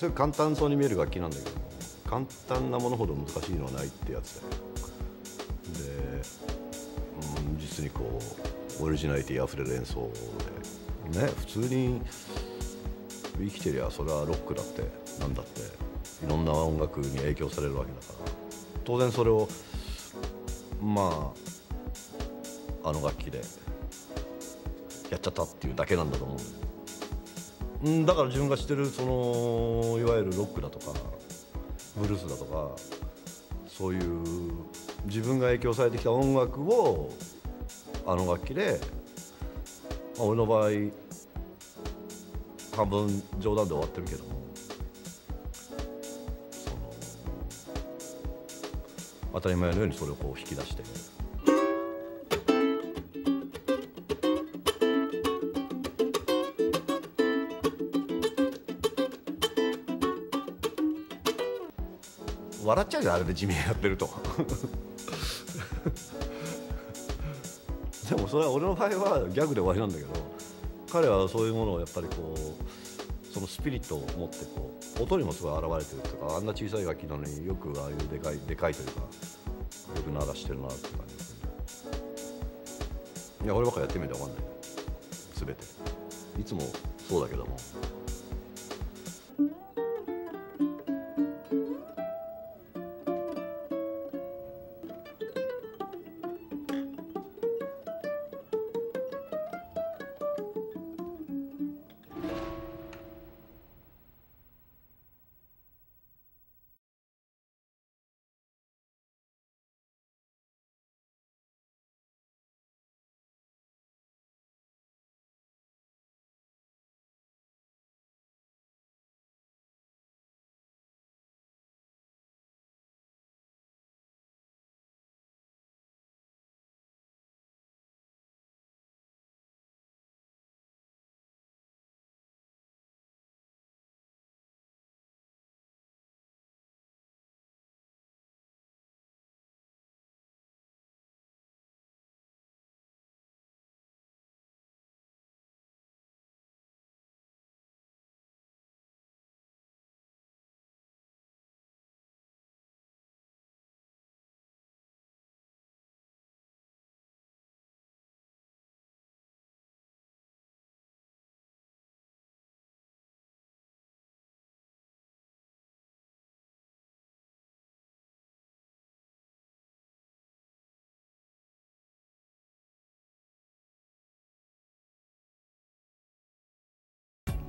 それ簡単そうに見える楽器なんだけど、簡単なものほど難しいのはないってやつだよ。で、実にこうオリジナリティあふれる演奏でね、普通に生きてりゃそれはロックだってなんだっていろんな音楽に影響されるわけだから、当然それをまああの楽器でやっちゃったっていうだけなんだと思う。だから自分が知ってるそのいわゆるロックだとかブルースだとかそういう自分が影響されてきた音楽をあの楽器で、まあ、俺の場合半分冗談で終わってるけども、その当たり前のようにそれをこう引き出して。笑っちゃうじゃん、あれで地味やってるとでもそれは俺の場合はギャグで終わりなんだけど、彼はそういうものをやっぱりこうそのスピリットを持ってこう音にもすごい表れてるとか、あんな小さい楽器なのによくああいうでかいでかいというかよく鳴らしてるなって感じですね。いや俺ばっかやってみて分かんない、全ていつもそうだけども。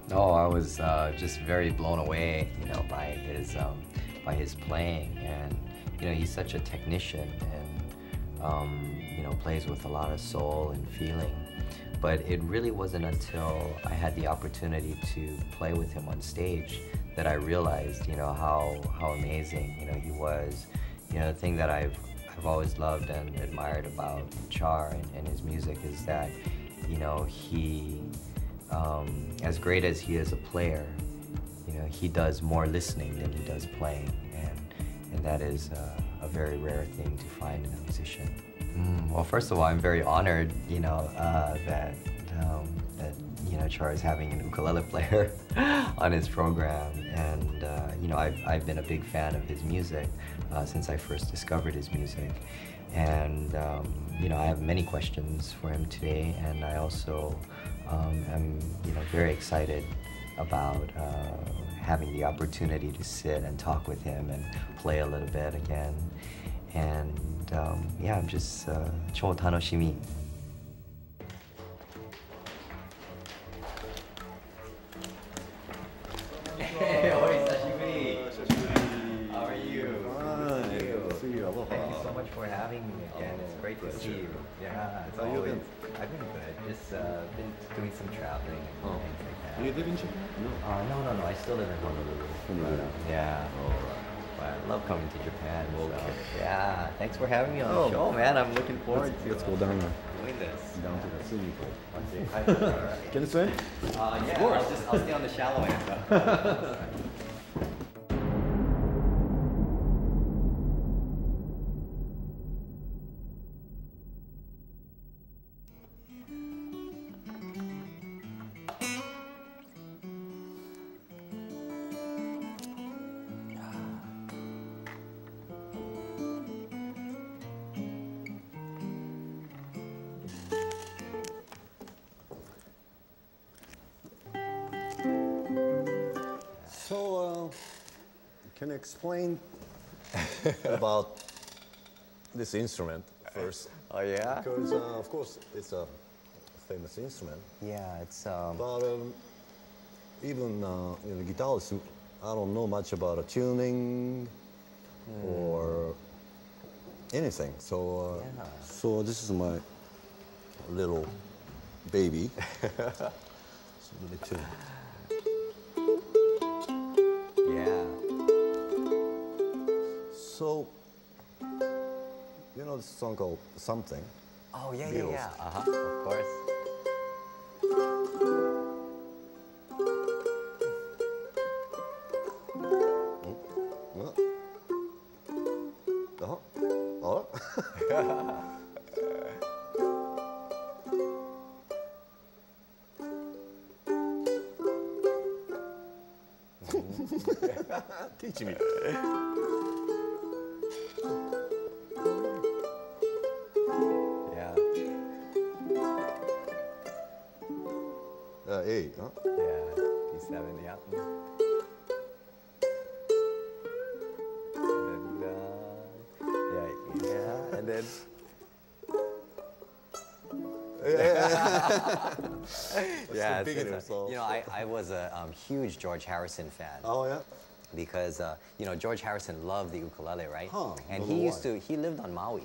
No, I was just very blown away, you know, by his playing, and you know he's such a technician, and you know plays with a lot of soul and feeling. But it really wasn't until I had the opportunity to play with him on stage that I realized, you know, how amazing, you know, he was. You know, the thing that I've always loved and admired about Char and his music is that, you know, he. As great as he is a player, you know, he does more listening than he does playing, and that is a very rare thing to find in a musician. Well, first of all, I'm very honored, you know, that you know Char is having an ukulele player on his program, and you know I've been a big fan of his music since I first discovered his music, and you know I have many questions for him today, and I also. I'm, you know, very excited about having the opportunity to sit and talk with him and play a little bit again. And yeah, I'm just 超楽しみ。Hey, how are you? Thank you so much for having me again. It's great to see you. Yeah, it's always. I've been good. Just been doing some traveling and things like that. Do you live in Japan? No. No, no. I still live in Honolulu. Honolulu. Yeah. But I love coming to Japan. Okay. So, yeah. Thanks for having me on the show, man. I'm looking forward to. Let's go down there. Doing this. Down to the swimming pool. Can you swim? Yeah. Of course. I'll stay on the shallow end though. Can you explain about this instrument first? Oh, yeah? Because, of course, it's a famous instrument. Yeah, it's... But even you know, guitarists, I don't know much about tuning or anything. So, so this is my little baby. So let me tune. Yeah. So, you know this song called Something? Oh, yeah, Beatles. Yeah, yeah. Uh-huh, of course. Teach me. Yeah. A, huh? Yeah, D7, yeah. And then, yeah, yeah, and then. Yeah. Yeah, you know, I was a huge George Harrison fan. Oh, yeah? Because, you know, George Harrison loved the ukulele, right? Huh, and he used to, he lived on Maui.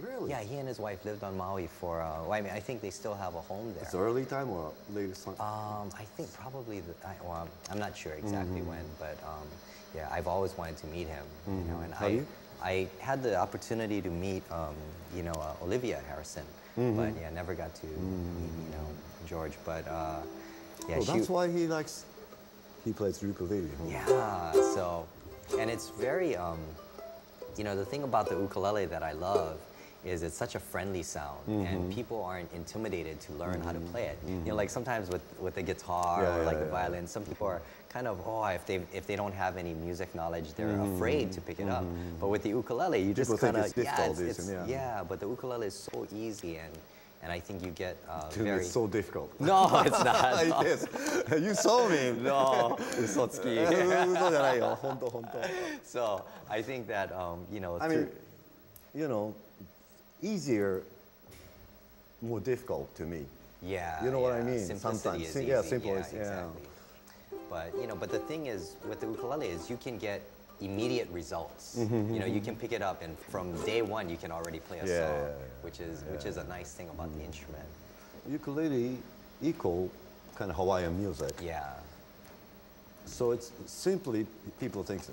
Really? Yeah, he and his wife lived on Maui for, well, I mean, I think they still have a home there. It's early time or later? I think probably, well, I'm not sure exactly when, but yeah, I've always wanted to meet him, you know, and I had the opportunity to meet, you know, Olivia Harrison, but yeah, never got to meet, you know, George, but yeah. Oh, that's why he likes, he plays ukulele. Yeah, so, and it's very, you know, the thing about the ukulele that I love is it's such a friendly sound, and people aren't intimidated to learn how to play it. You know, like sometimes with the guitar or like the violin, some people are kind of, oh, if they don't have any music knowledge, they're afraid to pick it up. But with the ukulele, you just kind of, but the ukulele is so easy, and I think you get very... It's so difficult. No, it's not. It is. You saw me. No, Usotsuki. So I think that, you know... I mean, you know, easier, more difficult to me. Yeah. You know what I mean? Simplicity is easy. Yeah, simple is, exactly. But, you know, but the thing is, with the ukulele is you can get immediate results. You know, you can pick it up and from day one you can already play a song, which is a nice thing about the instrument. Ukulele equal kind of Hawaiian music. Yeah. So it's simply, people think, so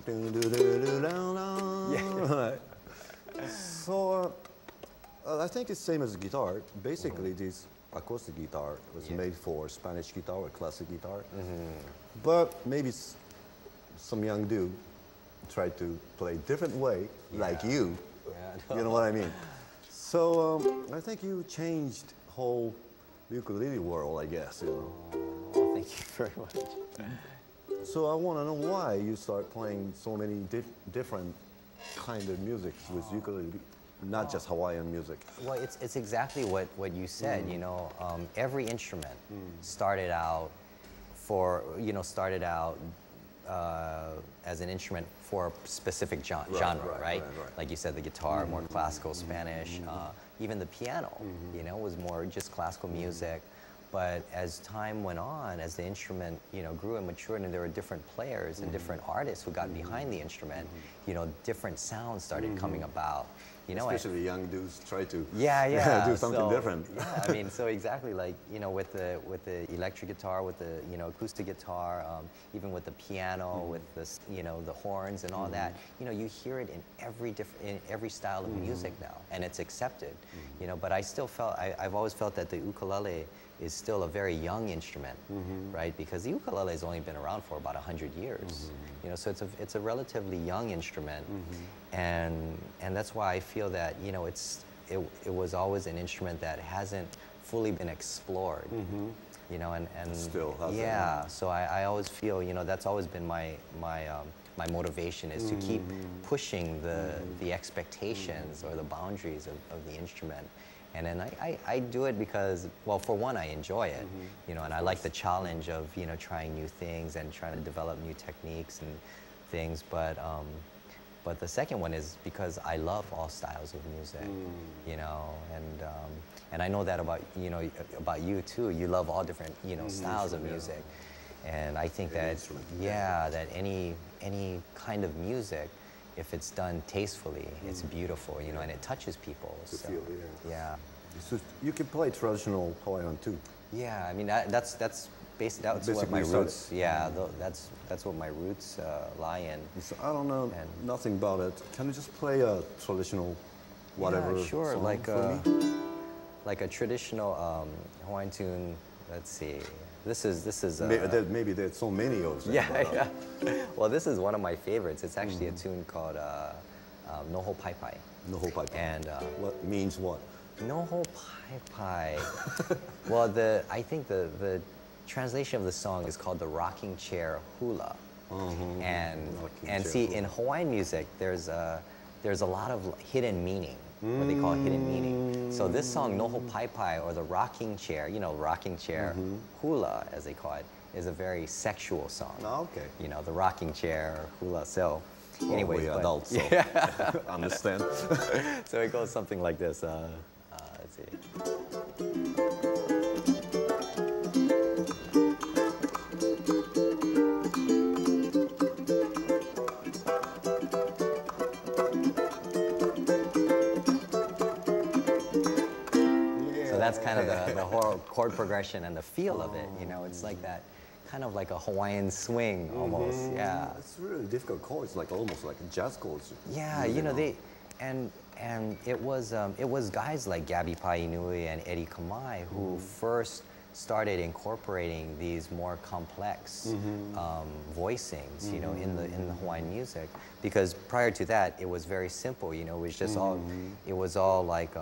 I think it's same as guitar. Basically, this acoustic guitar was made for Spanish guitar or classic guitar. But maybe some young dude try to play different way, like you. You know what I mean? So I think you changed whole ukulele world, I guess, you know. Well, thank you very much. So I want to know why you start playing so many different kind of music with ukulele, not just Hawaiian music. Well, it's exactly what you said, you know. Every instrument started out for, you know, as an instrument for a specific genre, right? Like you said, the guitar, more classical Spanish, even the piano, you know, was more just classical music. But as time went on, as the instrument, you know, grew and matured, and there were different players and different artists who got behind the instrument, you know, different sounds started coming about. You know, especially young dudes try to do something different. Yeah, I mean, so exactly like, you know, with the electric guitar, with the, you know, acoustic guitar, even with the piano, with the, you know, the horns and all that. You know, you hear it in every style of music now, and it's accepted. You know, but I still felt I've always felt that the ukulele is still a very young instrument, right? Because the ukulele has only been around for about 100 years. You know, so it's a relatively young instrument, and that's why I feel that, you know, it was always an instrument that hasn't fully been explored. You know, and still hasn't. Yeah, so I always feel, you know, that's always been my motivation is to keep pushing the expectations or the boundaries of the instrument. And then I do it because, well, for one, I enjoy it, you know, and I like the challenge of, you know, trying new things and trying to develop new techniques and things, but the second one is because I love all styles of music, you know, and I know that about, you know, about you too. You love all different, you know, styles of music, and I think that that any kind of music, if it's done tastefully, it's beautiful, you know, and it touches people. So, so you can play traditional Hawaiian too. Yeah, I mean that's. That's what my roots. Yeah, that's what my roots lie in. So I don't know nothing about it. Can you just play a traditional, whatever? Yeah, sure. Song like a traditional Hawaiian tune. Let's see. This is. Maybe there's so many of them. Yeah, well, this is one of my favorites. It's actually a tune called Noho Paipai. Noho Paipai. And what means what? Noho Paipai. Well, I think the translation of the song is called the rocking chair hula, and see in Hawaiian music there's a lot of hidden meaning, what they call hidden meaning. So this song Noho Paipai, or the rocking chair, you know, rocking chair hula as they call it, is a very sexual song. Oh, okay. You know, the rocking chair hula. So, anyway, we adults, so understand. So it goes something like this. Let's see. That's kind of the whole chord progression and the feel of it, you know. It's like that, kind of like a Hawaiian swing almost, yeah. It's really difficult chords, like almost like jazz chords. Yeah, you know, and it was guys like Gabby Pai Nui and Eddie Kamai who first started incorporating these more complex voicings, you know, in the Hawaiian music. Because prior to that, it was very simple, you know. It was just all like.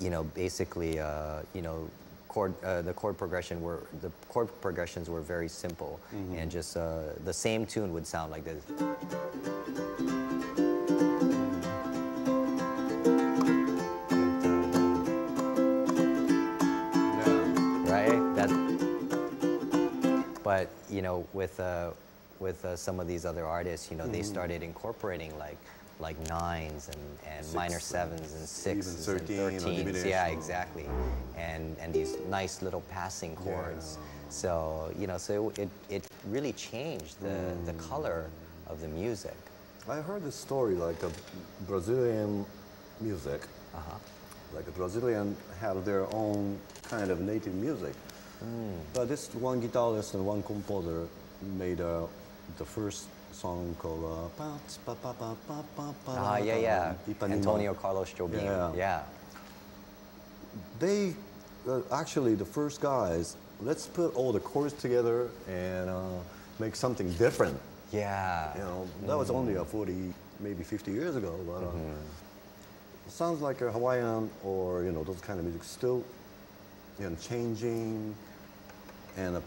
You know, basically, you know, the chord progressions were very simple, and just the same tune would sound like this. Right? That. But you know, with some of these other artists, you know, they started incorporating like nines and six, minor sevens and sixes and 13s. Yeah, exactly. And these nice little passing chords. Yeah. So, you know, so it really changed the color of the music. I heard the story like a Brazilian music. Like a Brazilian have their own kind of native music. But this one guitarist and one composer made the first song called Antonio Carlos Jobim. They actually the first guys, let's put all the chords together and make something different. Yeah, you know, that was only 40 maybe 50 years ago, but sounds like a Hawaiian, or you know, those kind of music still, you know, changing and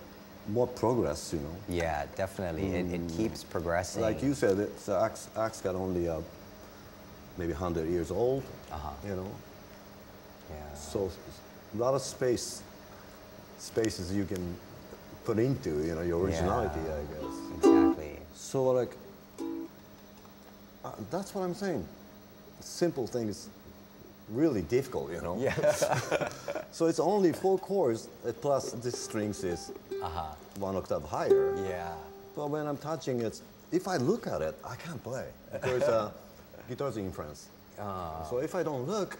more progress, you know. Yeah, definitely. It keeps progressing. Like you said, it's axe got only maybe 100 years old, you know. Yeah. So a lot of spaces you can put into, you know, your originality, I guess. Exactly. So like, that's what I'm saying. Simple things really difficult, you know. Yeah. So it's only 4 chords plus the strings is 1 octave higher. Yeah. But when I'm touching it, if I look at it, I can't play because guitar's in France. So if I don't look,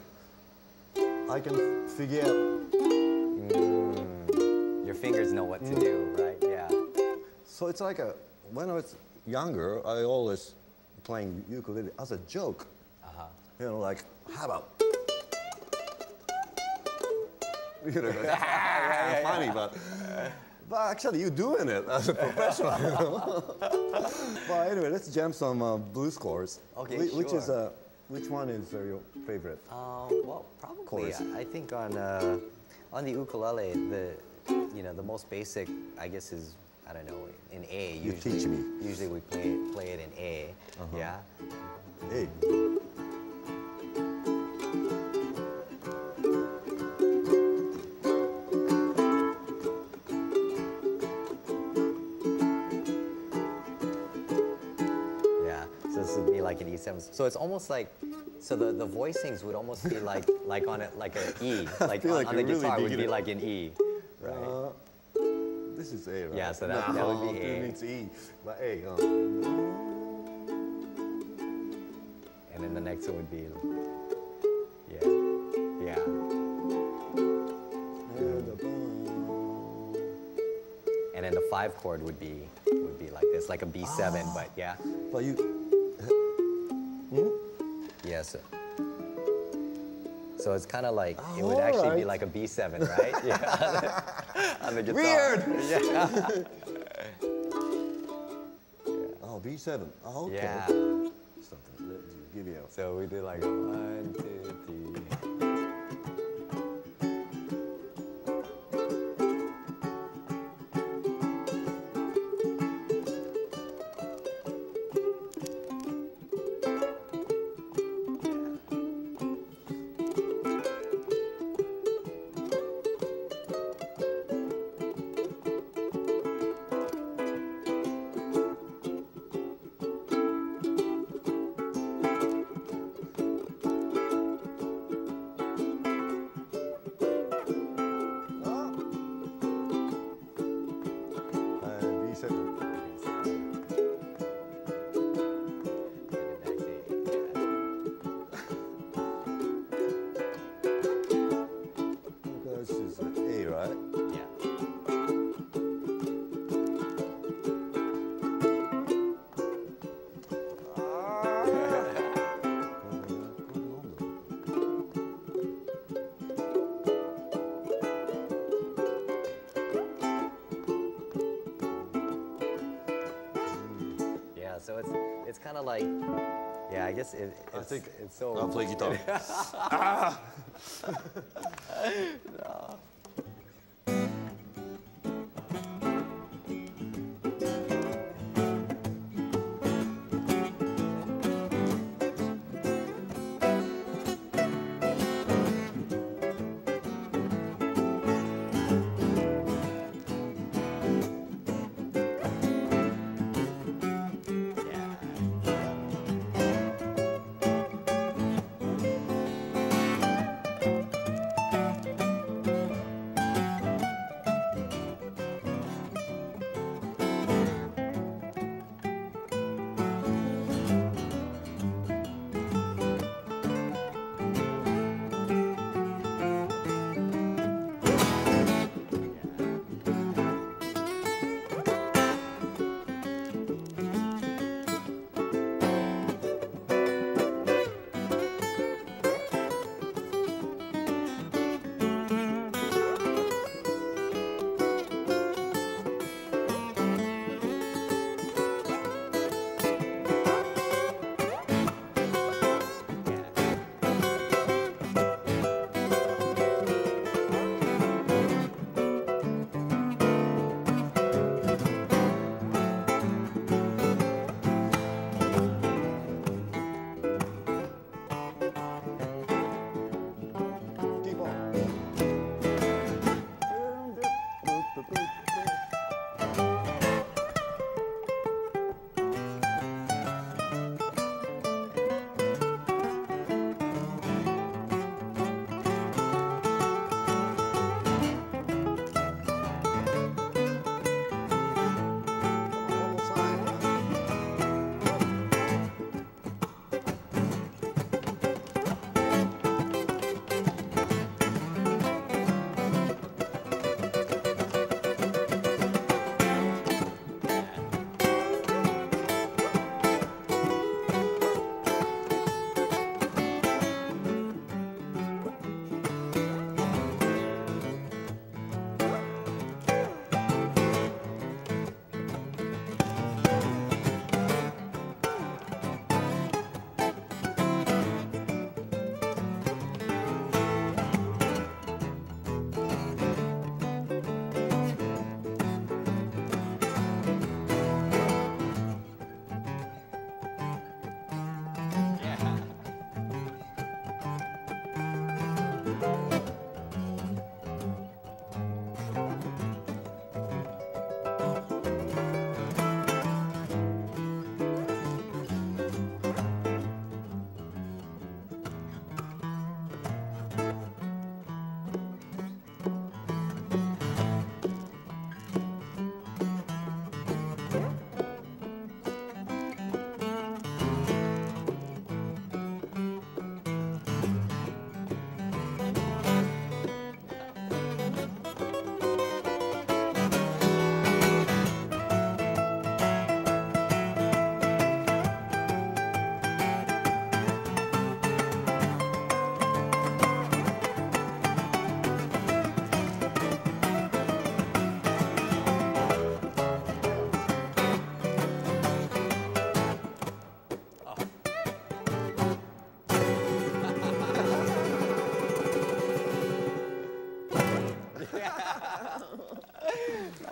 I can figure. Your fingers know what to do, right? Yeah. So it's like when I was younger, I always playing ukulele as a joke. You know, like how about. You know, that's funny, but actually you're doing it as a professional, you know? But anyway, let's jam some blues chords. Okay, which one is your favorite? Well, probably I think on the ukulele, the most basic, I guess, is, I don't know, in A. Usually, you teach me. Usually we play it in A. Yeah. A. would be like an E7. So it's almost like, so the voicings would almost be like on it, like an E. Like on the guitar really would be like an E, right? This is A, right? Yeah, so that would be A. It's E, but A. And then the next one would be, yeah, yeah. And then the 5 chord would be like this, like a B7, but yeah. But you, yes. Yeah, so it's kind of like it would actually be like a B7, right? Yeah, on the guitar. Weird. Yeah. Oh, B7. Oh, okay. Yeah. Give me out. So we did like a 1, 2, 3. I'll play guitar. Ah! No.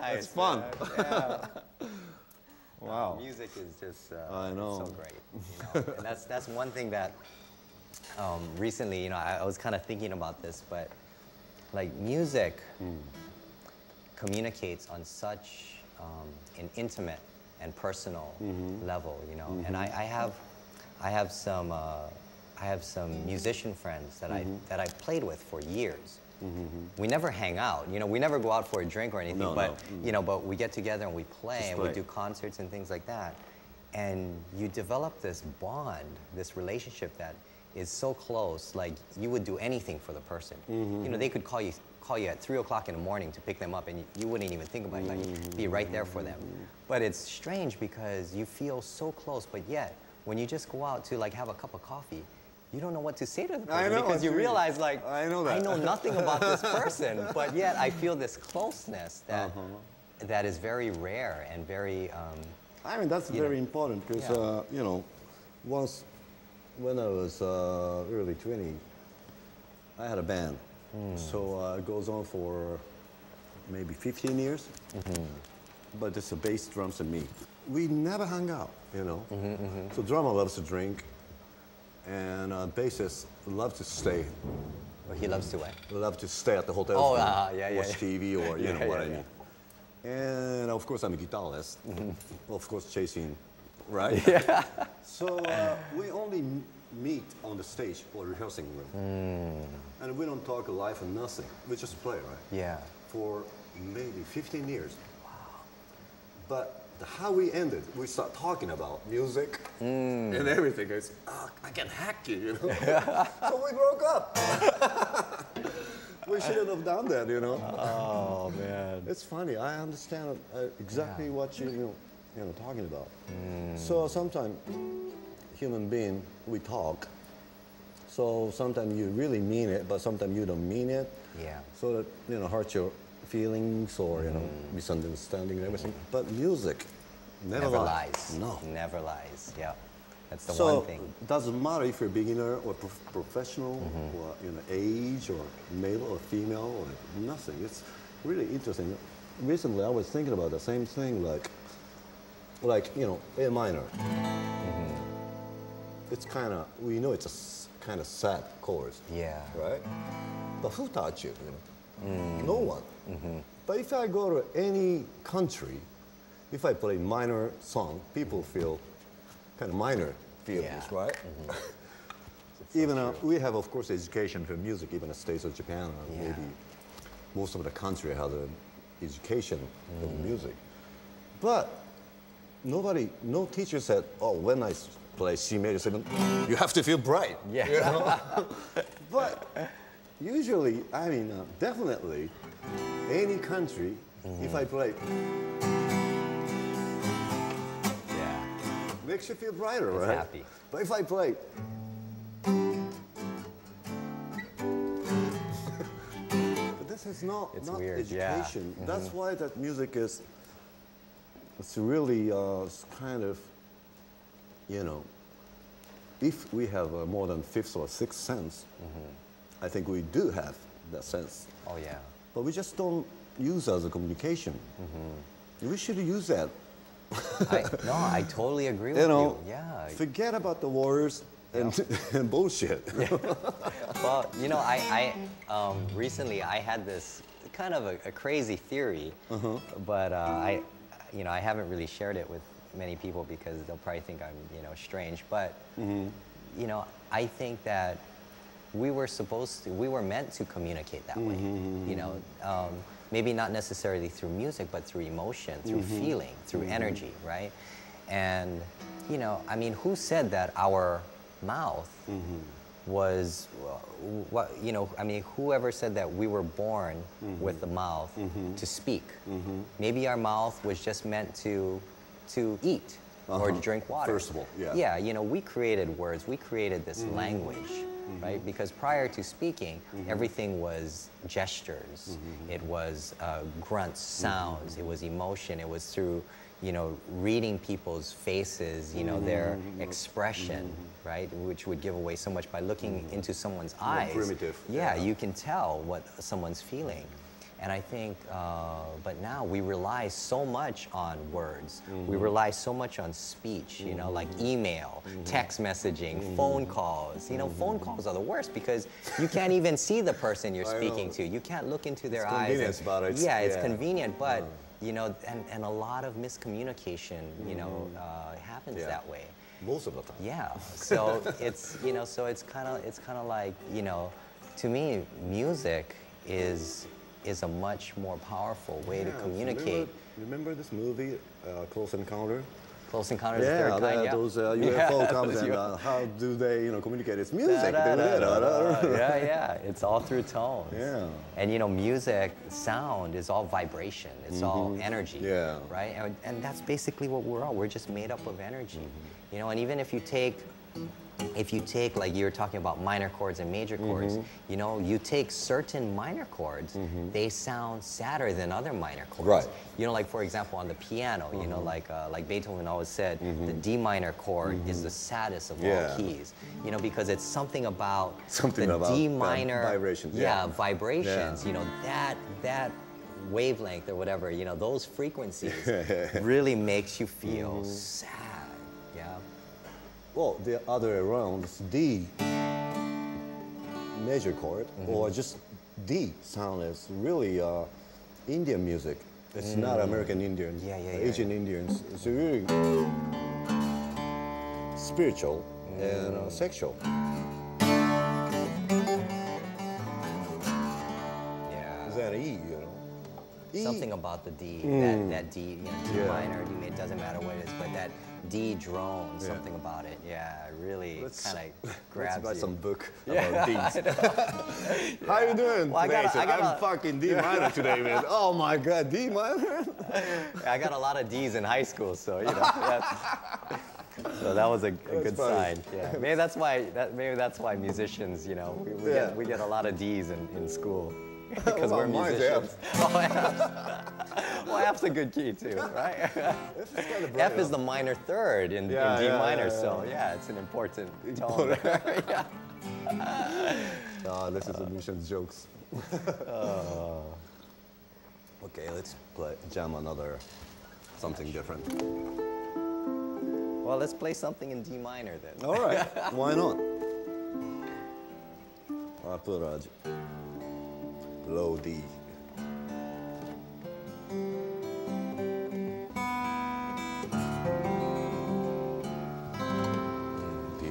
nice. It's fun. Yeah. Wow. Music is just so great. You know? And that's one thing that recently, you know, I was kind of thinking about this, but like music communicates on such an intimate and personal level, you know. And I have some musician friends that I played with for years. We never hang out, you know. We never go out for a drink or anything, you know, but we get together and we play and we do concerts and things like that. And you develop this bond, this relationship that is so close. Like you would do anything for the person. You know, they could call you at 3 o'clock in the morning to pick them up, and you wouldn't even think about it. Like you'd be right there for them. But it's strange because you feel so close, but yet when you just go out to like have a cup of coffee, you don't know what to say to the person because you realize, like, I know nothing about this person, but yet I feel this closeness that that is very rare and very. I mean, that's very important because you know, once when I was early 20, I had a band, so it goes on for maybe 15 years, but it's the bass, drums, and me. We never hung out, you know. So drummer loves to drink. And bassist loves to stay. He loves to what? Loves to stay at the hotel. Oh, watch TV or you know what I mean. And of course I'm a guitarist. Of course chasing, right? Yeah. So we only meet on the stage or rehearsing room, and we don't talk live or nothing. We just play, right? Yeah. For maybe 15 years. Wow. But how we ended, we start talking about music and everything. It's, oh, I can hack you, you know? So we broke up. We shouldn't have done that, you know? Oh, man. It's funny. I understand exactly what you know, talking about. So sometimes, human being, we talk. So sometimes you really mean it, but sometimes you don't mean it. Yeah. So that, you know, hurts your feelings or you know misunderstanding and everything, but music never lies. No, never lies. Yeah, that's the one thing. So doesn't matter if you're a beginner or professional or you know age or male or female or nothing. It's really interesting. Recently, I was thinking about the same thing, like you know A minor. It's kind of we know it's a kind of sad chord. Yeah. Right. But who taught you? You know? No one. But if I go to any country, if I play minor song, people feel kind of minor feelings, right? Even we have, of course, education for music, even in the States of Japan, or maybe most of the country has an education for music. But nobody, no teacher said, oh, when I play C major 7, you have to feel bright. Yeah. You know? But usually, I mean, definitely, any country, if I play, makes you feel brighter, it's right? Happy. But if I play, but this is not education. Yeah. That's why that music is, it's really kind of, you know, if we have more than fifth or sixth sense, I think we do have that sense. Oh, yeah. But we just don't use it as a communication. We should use that. I totally agree with you. Yeah. Forget about the wars and bullshit. Yeah. Well, you know, I recently I had this kind of a crazy theory, but you know, I haven't really shared it with many people because they'll probably think I'm, you know, strange. But, you know, I think that we were supposed to, we were meant to communicate that way, you know, maybe not necessarily through music, but through emotion, through feeling, through energy, right? And, you know, I mean, who said that our mouth was, you know, I mean, whoever said that we were born with the mouth to speak? Maybe our mouth was just meant to eat or to drink water. First of all, yeah, you know, we created words, we created this language. Right? Because prior to speaking, everything was gestures, it was grunts, sounds, it was emotion, it was through, you know, reading people's faces, you know, their expression, right? Which would give away so much by looking into someone's eyes. Primitive. Yeah, you can tell what someone's feeling. And I think, but now we rely so much on words. Mm-hmm. We rely so much on speech, you know, like email, text messaging, phone calls. You know, phone calls are the worst because you can't even see the person you're speaking to. You can't look into their eyes. It's convenient, but it's... Yeah, it's convenient, but, you know, and a lot of miscommunication, you know, happens that way. Most of the time. Yeah, so it's, you know, so it's kind of like, you know, to me, music is a much more powerful way to communicate. Remember this movie, Close Encounter? Close Encounters of the Third Kind, those UFO comes and how do they, you know, communicate? It's music. It's all through tones. Yeah. And you know, music, sound is all vibration. It's all energy. Yeah. Right? And that's basically what we're all. We're just made up of energy. You know, and even if you take like you were talking about minor chords and major chords, you know, you take certain minor chords, they sound sadder than other minor chords. Right. You know, like for example, on the piano, you know, like Beethoven always said, the D minor chord is the saddest of all keys. You know, because it's something about D minor vibrations. You know, that wavelength or whatever. You know, those frequencies really makes you feel sad. Well, the other way around is D major chord, or just D sound is really Indian music. It's not American Indian, Asian Indians. It's really spiritual and sexual. Yeah. Is that E, you know? E. Something about the D, that D, you know, D minor, D major, it doesn't matter what it is, but that D drone, something about it, really kind of grabs you. Let's buy some book about D's. How you doing I'm fucking D minor today, man. Oh my God, D minor? I got a lot of D's in high school, so you know. So that was a good sign. Yeah, maybe that's why. Maybe that's why musicians, you know, we get a lot of D's in school. Because we're musicians. Well, F's a good key too, right? F is the minor third in D minor, so it's an important tone. This is Lucian's jokes. Okay, let's jam another something different. Well, let's play something in D minor then. All right, why not? I'll put a low D. D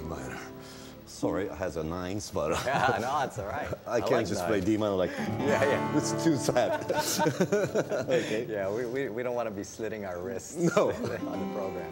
minor. Sorry, it has a 9s, but no, it's all right. I can't like just play D minor like it's too sad. Okay. Yeah, we don't want to be slitting our wrists on the program.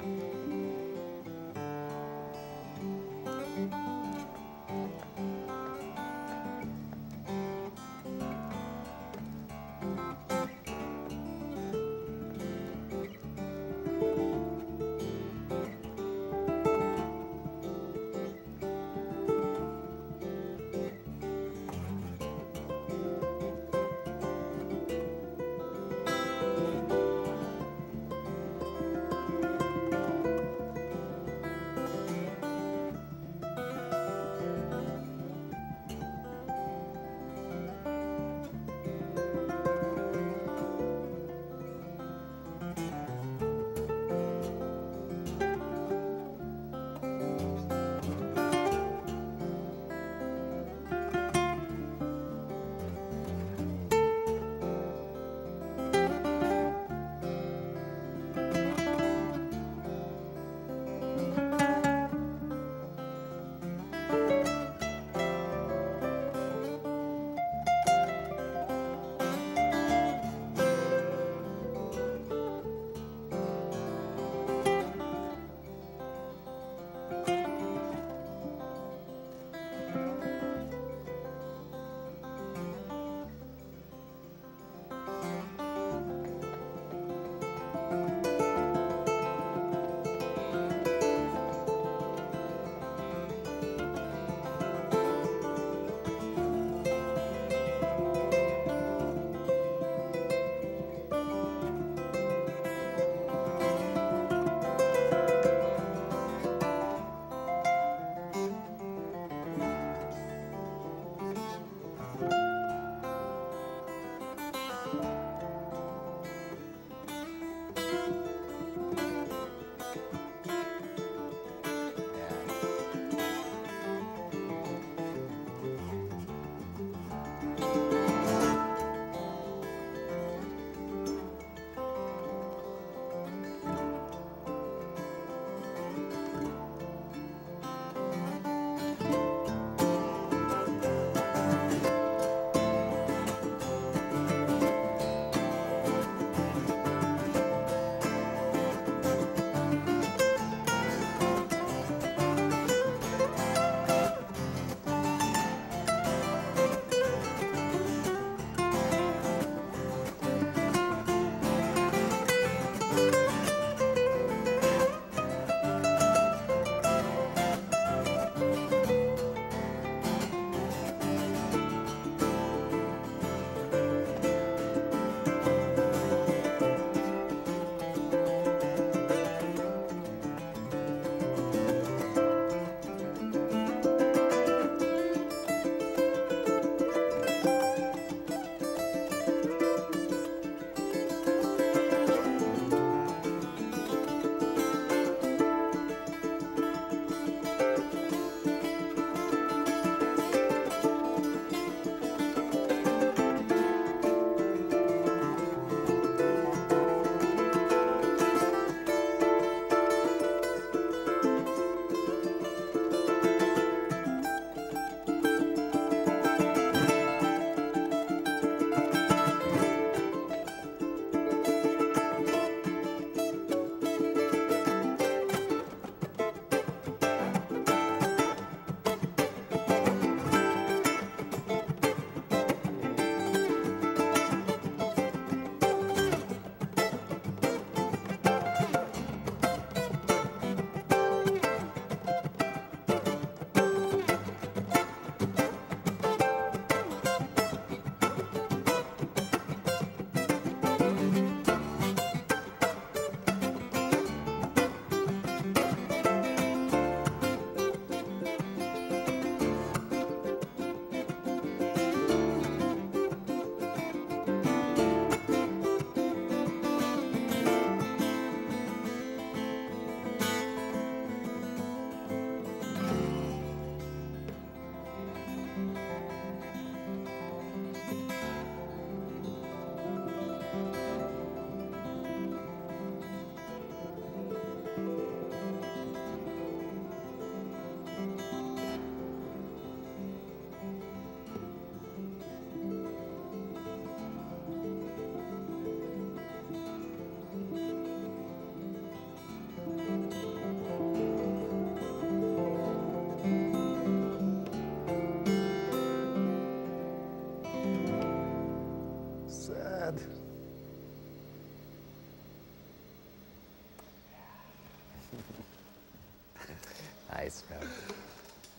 Nice, man.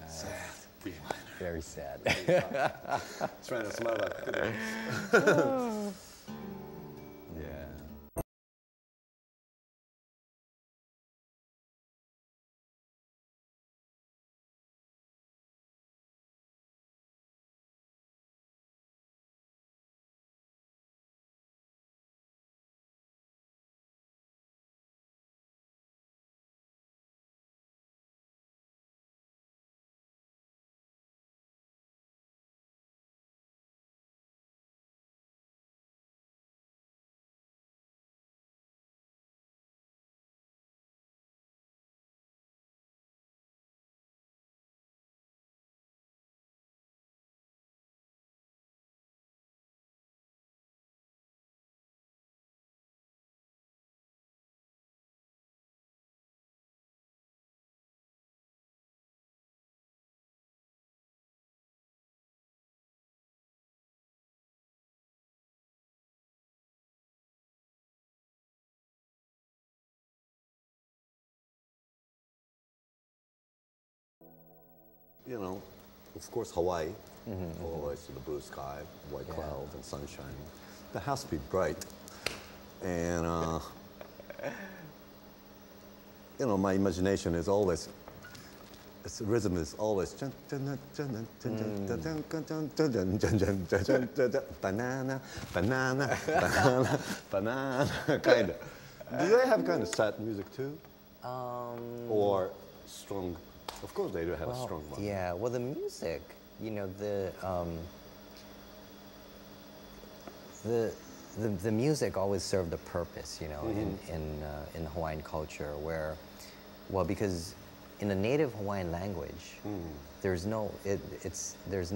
Sad. Very sad. It's trying to smile that. Yeah. You know, of course, Hawaii, always to the blue sky, white clouds and sunshine. The house be bright. And, you know, my imagination is always, its rhythm is always banana, banana, banana, banana, kind of. Do they have kind of sad music too? Or strong? Of course, they do have a strong one. Yeah, well, the music, you know, the music always served a purpose, you know, in Hawaiian culture, where, well, because in the native Hawaiian language, there's no written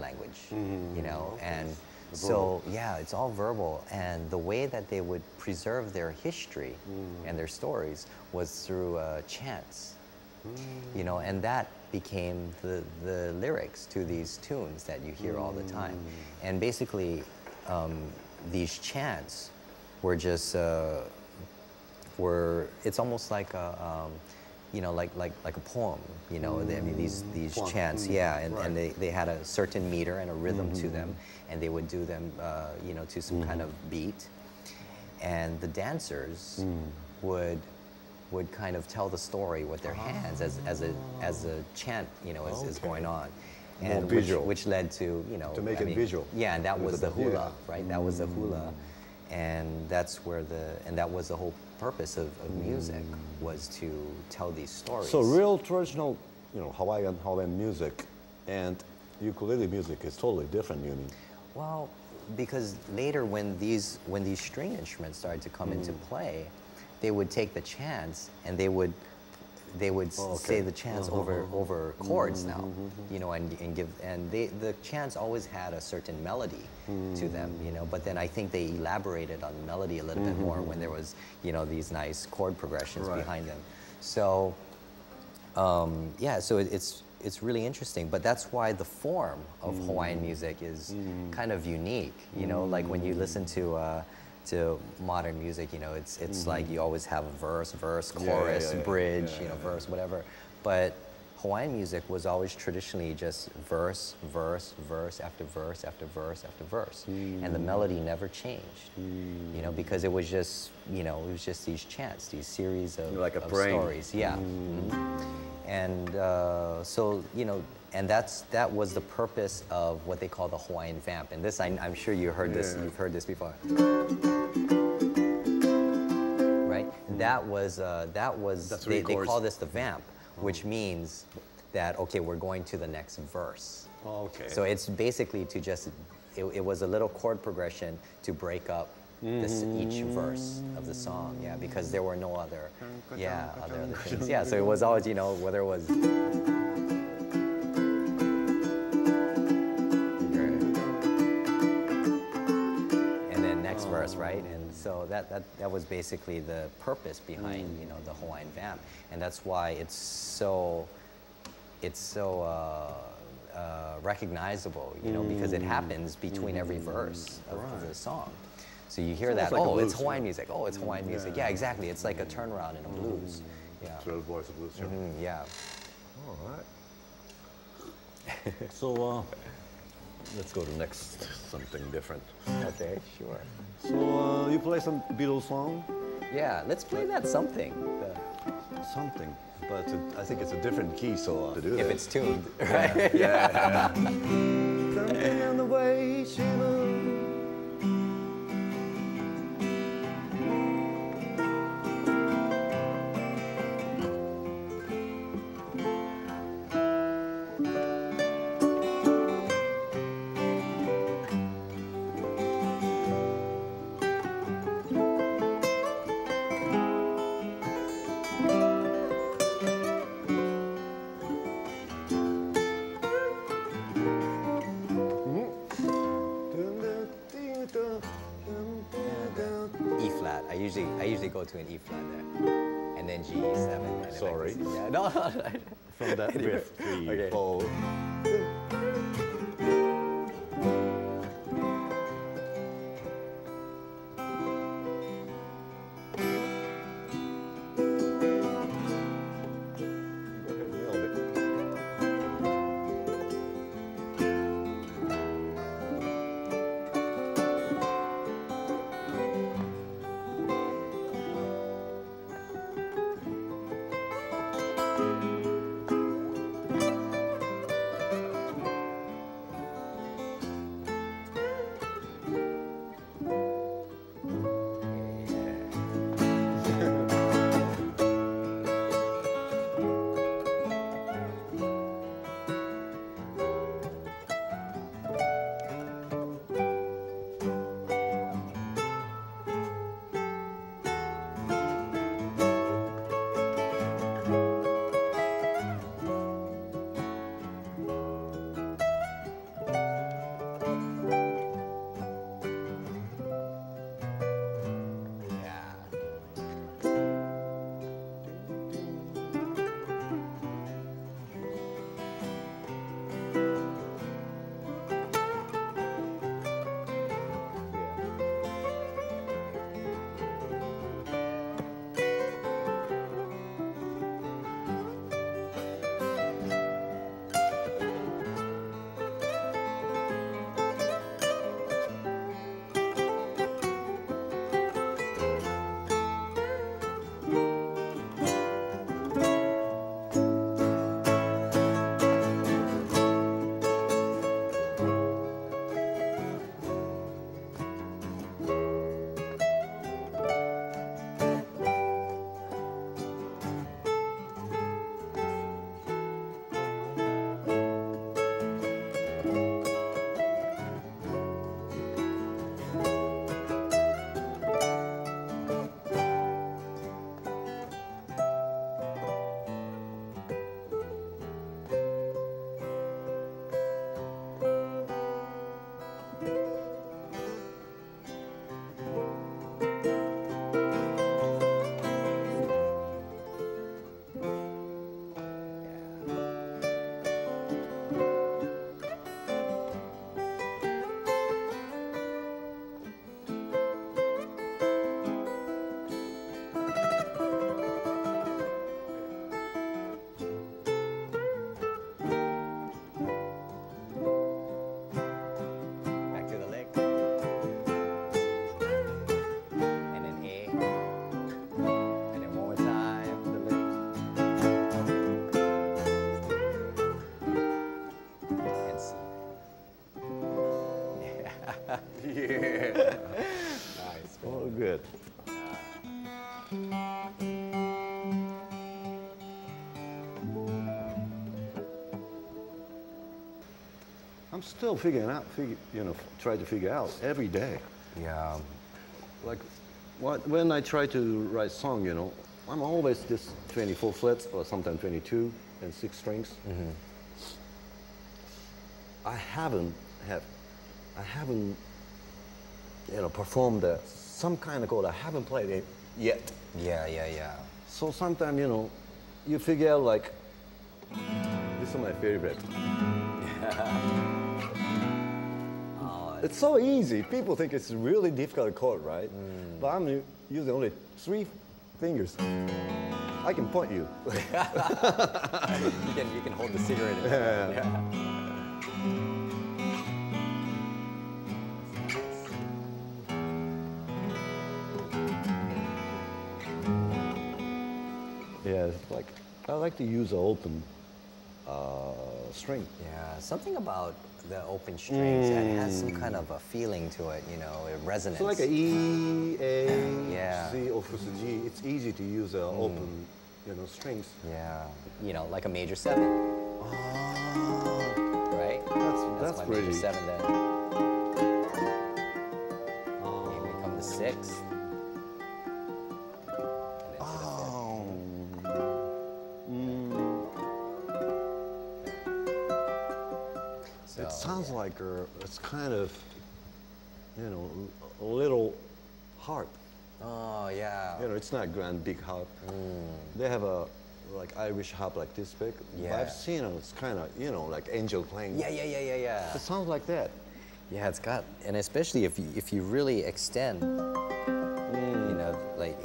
language, you know, and so yeah, it's all verbal, and the way that they would preserve their history and their stories was through chants, you know, and that became the lyrics to these tunes that you hear all the time. And basically, these chants were just it's almost like a you know, like a poem, you know, I mean, these chants, yeah, and, and they had a certain meter and a rhythm to them, and they would do them, you know, to some kind of beat. And the dancers would kind of tell the story with their hands as a chant, you know, is going on. And which led to, you know. To make it visual. Yeah, and that was the hula, right? That was the hula. And that's where that was the whole purpose of music, was to tell these stories. So real traditional, you know, Hawaiian music and ukulele music is totally different, you mean? Well, because later when these string instruments started to come into play, they would take the chants and they would say the chants over chords now, you know, and the chants always had a certain melody to them, you know, but then I think they elaborated on the melody a little bit more when there was, you know, these nice chord progressions behind them. So, yeah, so it's really interesting, but that's why the form of Hawaiian music is kind of unique, you know, like when you listen to modern music, you know, it's like you always have a verse, chorus, bridge, you know, verse, whatever. But Hawaiian music was always traditionally just verse after verse after verse after verse, and the melody never changed, you know, because it was just, you know, it was just these chants, these series of, like of stories, yeah. And so, you know, and that was the purpose of what they call the Hawaiian vamp. And this, I'm sure you heard this, you've heard this before. Right? And they call this the vamp, which means that, okay, we're going to the next verse. Oh, okay. So it's basically to just, it was a little chord progression to break up each verse of the song, yeah, because there were no other, other things. Yeah, so it was always, you know, whether it was... Right, and so that was basically the purpose behind you know, the Hawaiian vamp, and that's why it's so recognizable, you know, because it happens between every verse of the song. So you hear that, like it's Hawaiian music. Oh, it's Hawaiian music. Yeah, exactly. It's like a turnaround in a blues. Yeah. It's the voice of blues, yeah. All right. So let's go to next, something different. Okay, sure. So you play some Beatles song? Yeah, let's play that something. Something, but I think it's a different key, so to do that. If it's tuned, right? Yeah. Something on the way she moved. I usually go to an E flat there, and then G7. And sorry. Then yeah, no, no. From that riff, three, okay. Four. I'm still figuring out, try to figure out every day. Yeah. Like, when I try to write a song, I'm always just 24 flats or sometimes 22 and 6 strings. I haven't performed some kind of chord. I haven't played it yet. Yeah. So sometimes, you figure out like, this is my favorite. It's so easy. People think it's a really difficult chord, right? Mm. But I'm using only 3 fingers. I can point you. you can hold the cigarette in. Yeah. Yeah, it's like, I like to use an open string. Yeah, something about the open strings that has some kind of a feeling to it, you know, it resonates. So like an E, A, C, or G, it's easy to use open, you know, strings. Yeah, you know, like a major 7. Oh. Right? That's my major 7 then. Oh. Here we come to 6. Sounds like it's kind of, you know, a little harp. Oh, yeah. You know, it's not grand, big harp. Mm. They have a, like, Irish harp like this big. Yeah. I've seen it, it's kind of, you know, like angel playing. Yeah. It sounds like that. Yeah, it's got, and especially if you really extend, you know, like.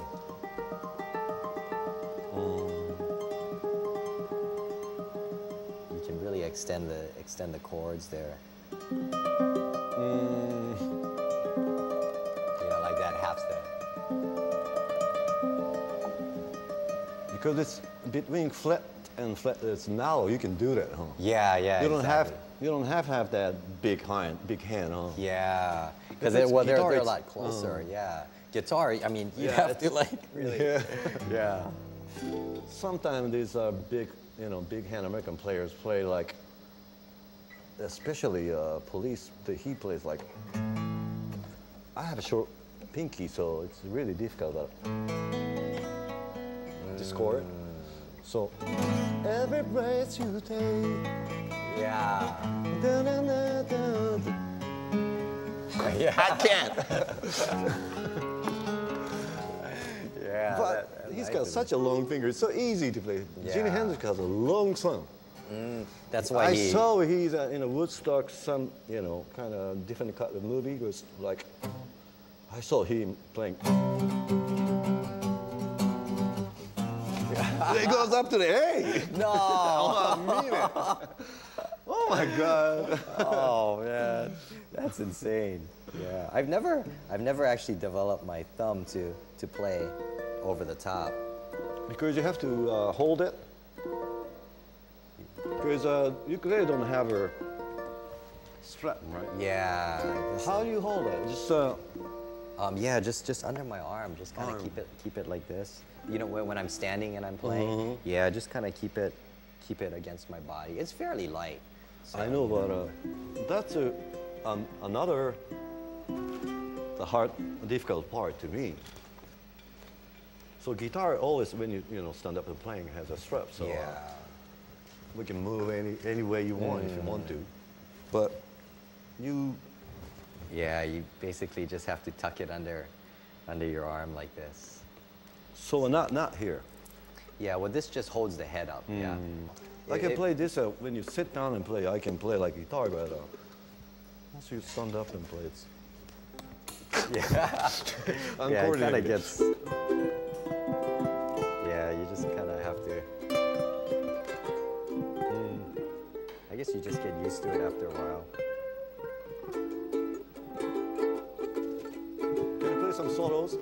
Extend the chords there. You know, like that half's there. Because it's between flat and flat, it's narrow. You can do that, huh? Yeah. You don't have that big hand, huh? Yeah, because they're a lot closer. Yeah, guitar. I mean, you have to like really. Yeah. Sometimes these big hand American players play like. Especially Police, he plays like. I have a short pinky, so it's really difficult to score it. So every breath you take. Yeah. Da, da, da, da, da. Yeah. I can't. Yeah. But he's got such a long finger. It's so easy to play. Yeah. Jimi Hendrix has a long song. That's why I saw he's in a Woodstock, some, you know, kind of different cut of movie. It was like, I saw him playing. He goes up to the A. No. I mean it. Oh my God. Oh man, that's insane. Yeah, I've never actually developed my thumb to play over the top. Because you have to hold it. Because ukulele don't have a strap, right? Yeah. How do you hold it? Just just under my arm. Just kind of keep it like this. You know, when I'm standing and I'm playing, yeah, just kind of keep it against my body. It's fairly light. So. I know, but that's the hard, difficult part to me. So guitar always, when you stand up and playing, has a strap. So. Yeah. We can move any way you want if you want to, but you basically just have to tuck it under your arm like this. So not here. Yeah, well this just holds the head up. Yeah. I can play this when you sit down and play. I can play like guitar, but once you stand up and play, it's it kind of gets. Yeah, you just kind of have to. I guess you just get used to it after a while. Can you play some solos?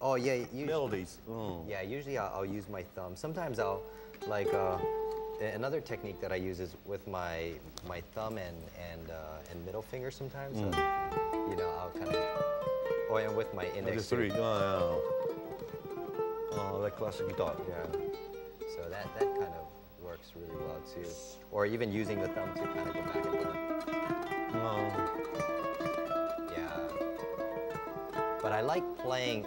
Oh, usually, melodies. Yeah, usually I'll use my thumb. Sometimes I'll, like, another technique that I use is with my thumb and middle finger sometimes. So, you know, I'll kind of, and with my index finger. Oh, like classic guitar. Yeah. So that kind of works really well too. Or even using the thumb to kind of go back and forth. Yeah. But I like playing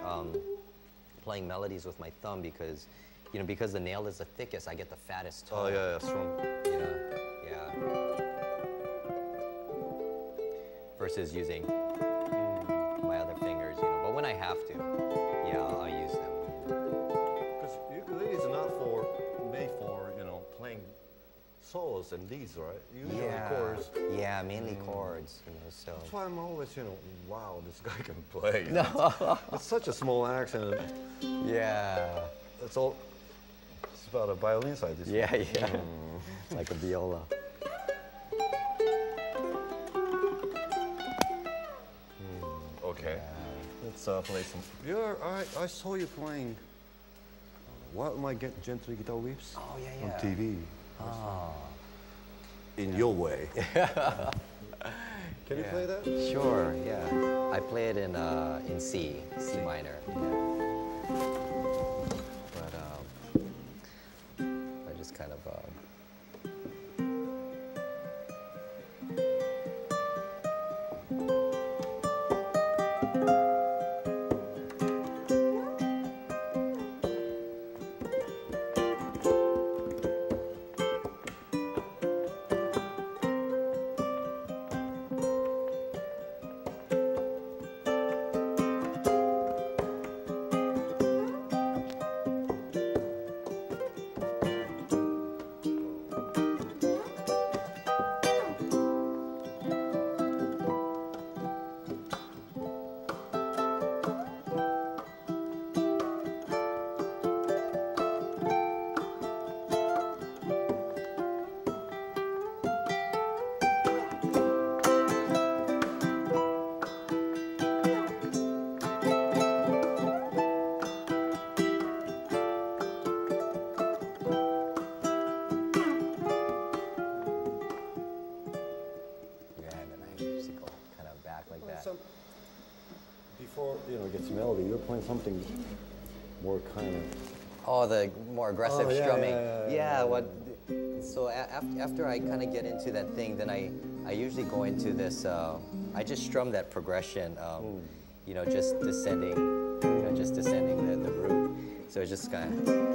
playing melodies with my thumb because, you know, because the nail is the thickest, I get the fattest tone. Oh yeah, strong. Yeah, yeah. Versus using my other fingers, you know. But when I have to, yeah, I'll use them. Because ukulele is not for made for, you know, playing solos and leads, right? Usually chords. Yeah, mainly chords, you know, so. That's why I'm always, you know, wow, this guy can play. No. It's such a small accent. Yeah. It's all. It's about a violin side. This one. Yeah. Mm. Like a viola. Okay. Yeah. Let's play some. Yeah, I saw you playing. What Am I Get Gently Guitar Weeps? Oh yeah. On TV. Oh. In your way. Can you play that? Sure. Yeah. I play it in C minor. Yeah. Kind of something more kind of... Oh, the more aggressive strumming. Yeah. So after I kind of get into that thing, then I usually go into this, I just strum that progression, you know, just descending, the root. So it's just kind of...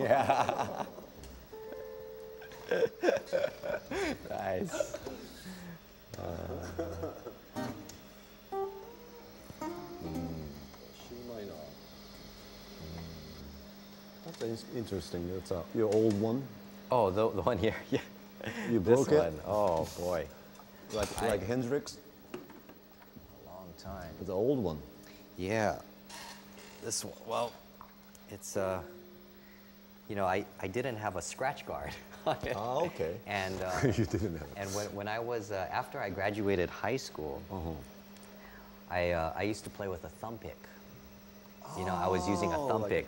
Yeah. Nice. She might not. That's interesting. That's your old one. Oh, the one here. Yeah. You broke this it. One. Oh boy. Like Hendrix. A long time. But the old one. Yeah. This one. Well, it's you know, I didn't have a scratch guard. Oh, okay. And you didn't have it. And when I was after I graduated high school, I used to play with a thumb pick. You know, I was using a thumb pick.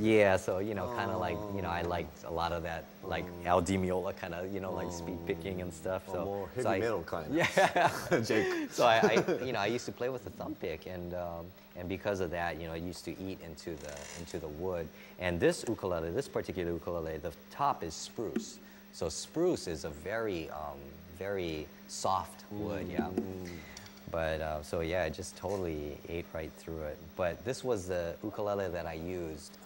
Yeah, so you know, kind of like you know, I liked a lot of that, like Al Di Meola kind of, you know, like speed picking and stuff. So more heavy metal kind of. Yeah. Jake. So I you know, I used to play with a thumb pick, and because of that, you know, I used to eat into the wood. And this ukulele, this particular ukulele, the top is spruce. So spruce is a very very soft wood. Yeah. But so yeah, I just totally ate right through it. But this was the ukulele that I used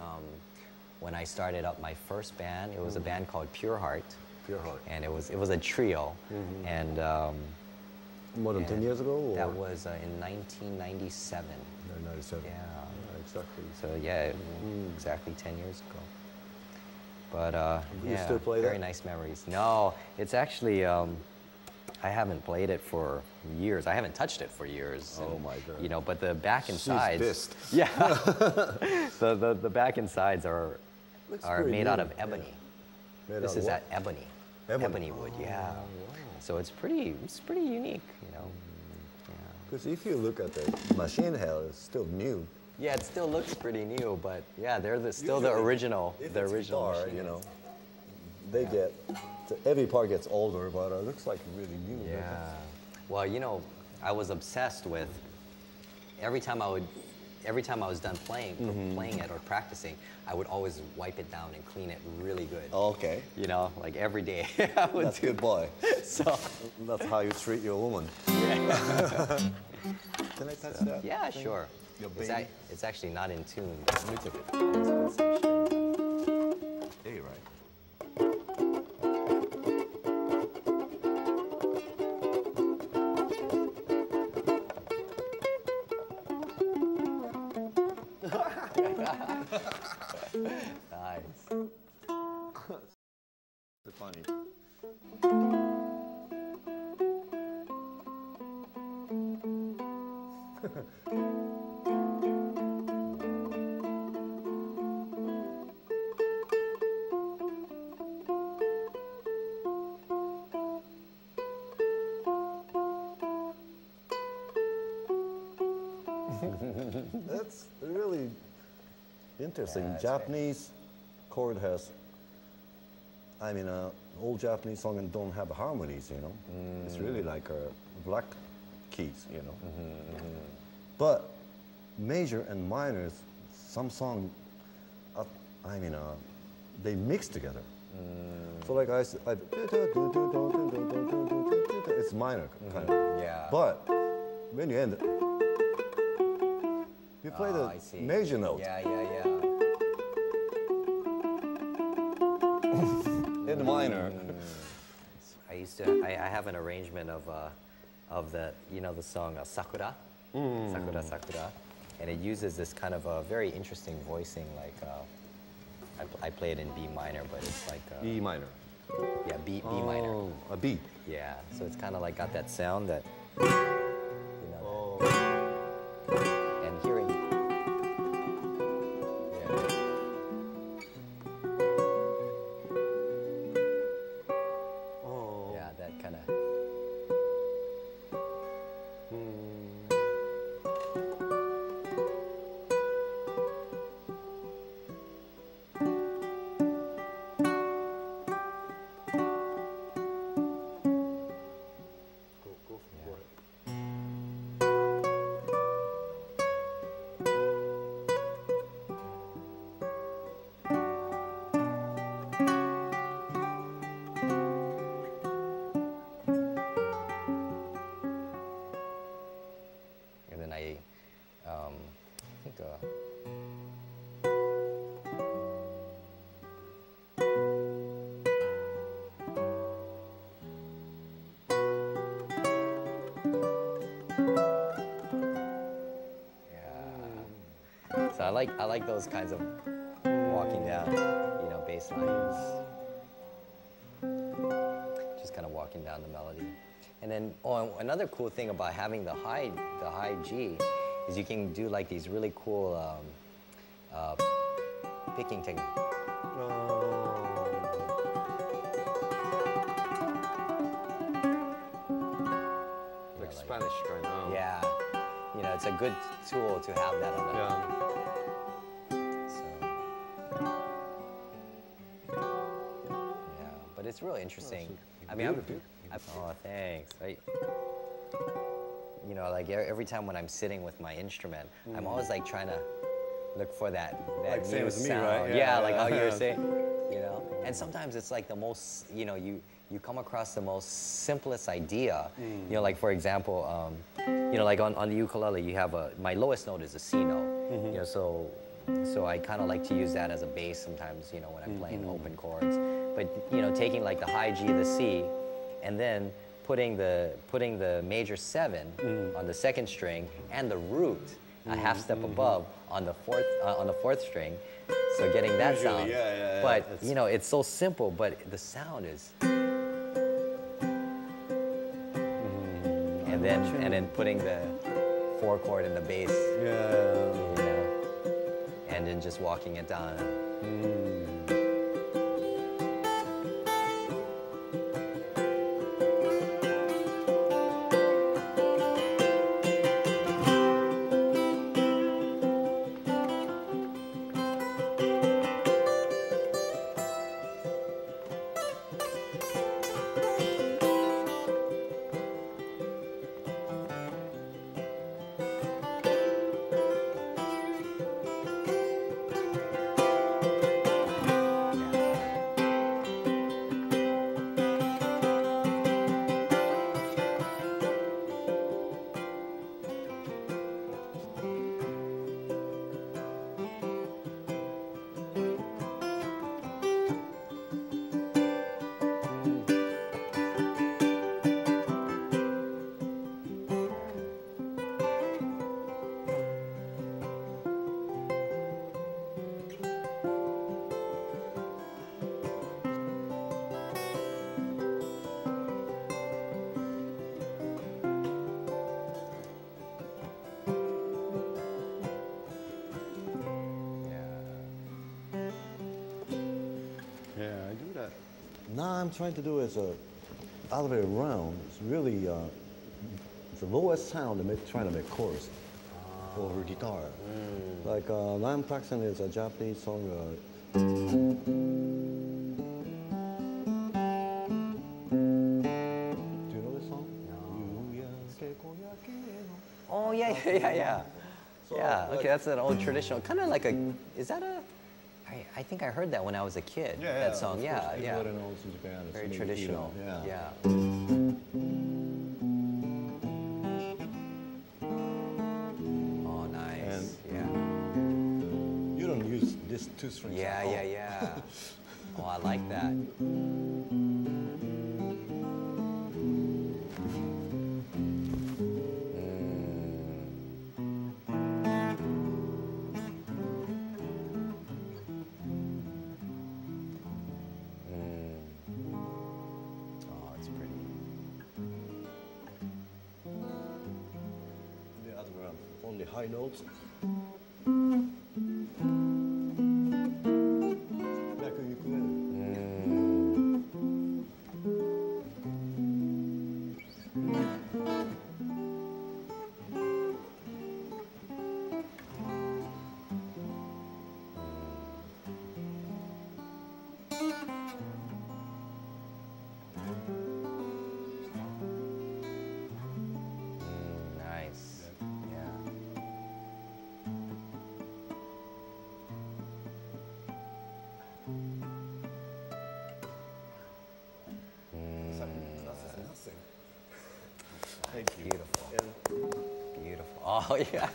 when I started up my first band. It was a band called Pure Heart. Pure Heart. And it was a trio. And more than 10 years ago? Or? That was in 1997. 1997. Yeah. Exactly. So yeah, exactly 10 years ago. But yeah, you still play very that? Nice memories. No, it's actually. I haven't played it for years. I haven't touched it for years. Oh my God! You know, but the back and sides. She's pissed. Yeah. the back and sides are made out of ebony. Yeah. This is that ebony. Ebony wood. Yeah. Wow. So it's pretty unique. You know. Because if you look at the machine hell, it's still new. Yeah, it still looks pretty new, but yeah, they're still the original. The original. Guitar, you know. They get. So every part gets older, but it looks like really new. Yeah. Well, you know, I was obsessed with every time I was done playing, playing it or practicing, I would always wipe it down and clean it really good. Okay. You know, like every day. I would That's good boy. So that's how you treat your woman. Yeah. Can I touch that? Yeah, thing? Sure. Your baby? It's actually not in tune. Let me take it. Hey, right. That's really interesting. Yeah, Japanese chord has, I mean, old Japanese songs don't have harmonies, you know. It's really like black keys, you know. But major and minors, some songs, I mean, they mix together. So like I it's minor kind of. Yeah. But when you end it, you play the major note. Yeah, yeah, yeah. In minor. I used to. I have an arrangement of the the song Sakura, Sakura, Sakura, and it uses this kind of a very interesting voicing. Like I play it in B minor, but it's like E minor. Yeah, B minor. A B. Yeah. So it's kind of like got that sound that. So I like those kinds of walking down, you know, bass lines, just kind of walking down the melody. And then another cool thing about having the high G is you can do like these really cool picking techniques. Like Spanish right now. Yeah. You know, it's a good tool to have that on the So, yeah, but it's really interesting. I mean, oh, thanks. You know, like every time when I'm sitting with my instrument, I'm always like trying to look for that like new sound. Me, right? Yeah, like how you were saying, you know. And sometimes it's like the most, you know, you come across the most simplest idea. You know, like for example, you know, like on the ukulele, you have my lowest note is a C note. You know, so I kind of like to use that as a bass sometimes, you know, when I'm playing open chords. But you know, taking like the high G, the C, and then putting the major 7 on the second string and the root a half step above on the fourth string, so getting that sound. Yeah, but that's... you know, it's so simple, but the sound is. And then putting the 4 chord in the bass. Yeah. You know, and then just walking it down. I'm trying to do is other way around. It's really the lowest sound I'm trying to make chorus over guitar. Like Liam Clarkson is a Japanese song. Do you know this song? No. Oh yeah. So, yeah. Okay, that's an old traditional. Kind of like a. Is that a? I think I heard that when I was a kid. Yeah, that song. Yeah, yeah. In Japan, very traditional. Yeah. Oh, nice. And you don't use this 2 strings. Yeah. Oh, I like that. High notes. Like a ukulele. Beautiful. Yeah. Beautiful. Oh, yeah.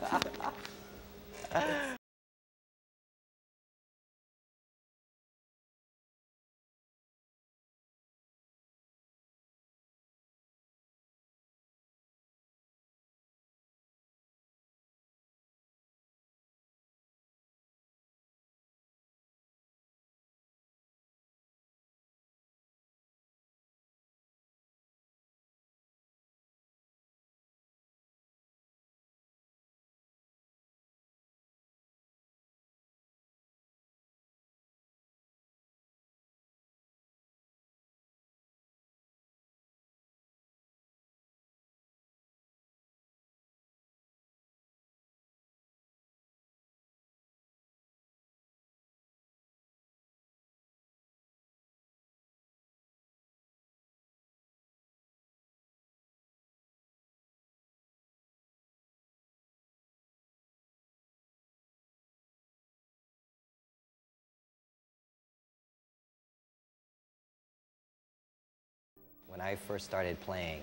When I first started playing,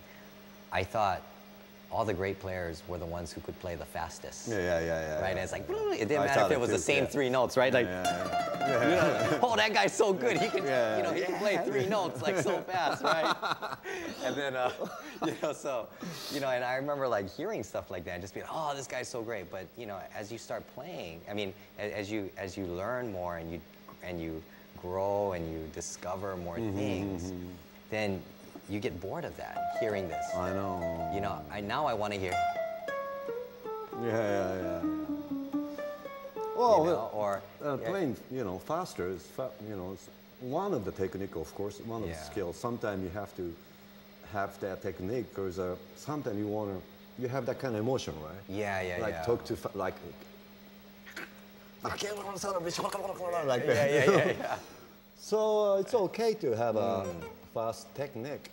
I thought all the great players were the ones who could play the fastest. Right? And it's like, it didn't matter if it was the same three notes, right? Like, you know, oh, that guy's so good. He can, you know, he can play three notes like so fast, right? And then, you know, so, you know, and I remember like hearing stuff like that, and just being, oh, this guy's so great. But you know, as you start playing, I mean, as you learn more and you grow and you discover more things, then you get bored of that, hearing this. I know. You know, now I want to hear. Well, you know, or playing, you know, faster is, you know, it's one of the technique, of course, one of the skills. Sometimes you have to have that technique, because sometimes you want to, you have that kind of emotion, right? Like talk to, like. Like that. So it's okay to have a fast technique,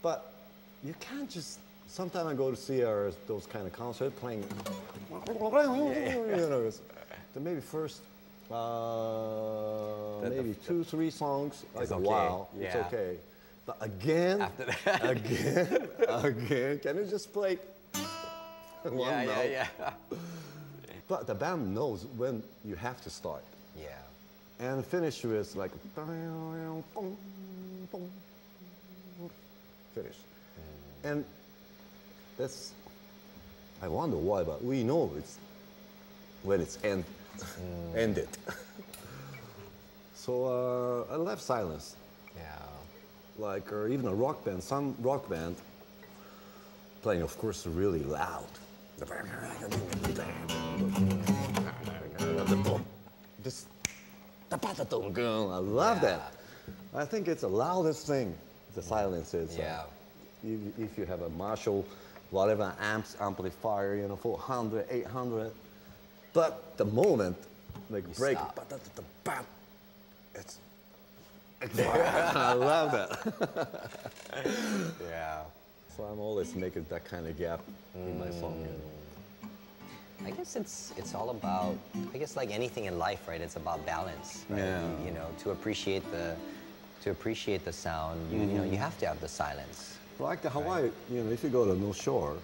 but you can't just. Sometimes I go to see those kind of concerts playing. You know, so maybe first, maybe two, three songs. Like wow, it's okay. But again, after that. again. Can you just play one note? But the band knows when you have to start. And finish with like finish. And that's, I wonder why, but we know it's when it's ended. So I left silence. Like, or even a rock band, some rock band playing, of course, really loud. I love that. I think it's the loudest thing, the silence is. If you have a Marshall, whatever, amps, amplifier, you know, 400, 800. But the moment, like, break, it's I love that. So I'm always making that kind of gap in my song. I guess it's all about, I guess like anything in life, right? It's about balance, right? You know, to appreciate the sound, you know, you have to have the silence. Like the Hawaii, you know, if you go to North Shore,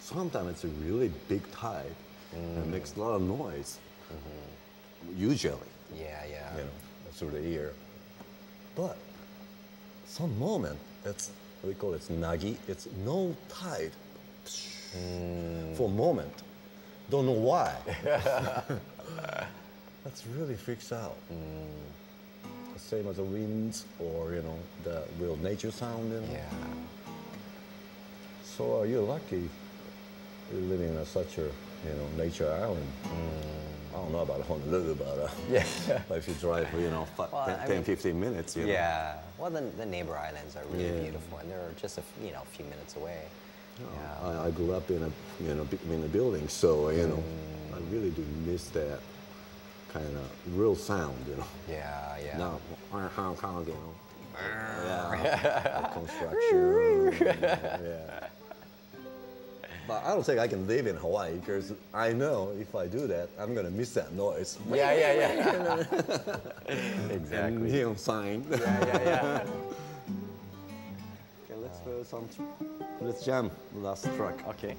sometimes it's a really big tide and it makes a lot of noise. Usually. You know, through the ear. But some moment, it's, we call it nagi, it's no tide for a moment. Don't know why. That's really freaks out. The same as the winds or, you know, the real nature sound. You know? So you're lucky you're living in such a, you know, nature island. I don't know about Honolulu, but if you drive, you know, 10, 15 minutes, you know. Well, the neighbor islands are really beautiful, and they're just, you know, a few minutes away. I grew up in a, you know, in a building, so you know, I really do miss that kind of real sound, you know. Now, you know, construction. But I don't think I can live in Hawaii, because I know if I do that, I'm gonna miss that noise. Exactly. And neon sign. Okay, let's do something. Let's jam the last track. Okay.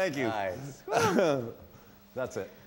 Thank you. Nice. That's it.